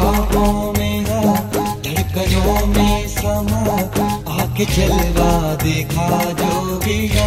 ख्वाबों मेरा धड़कनों में समा आके जलवा देखा जो दिया।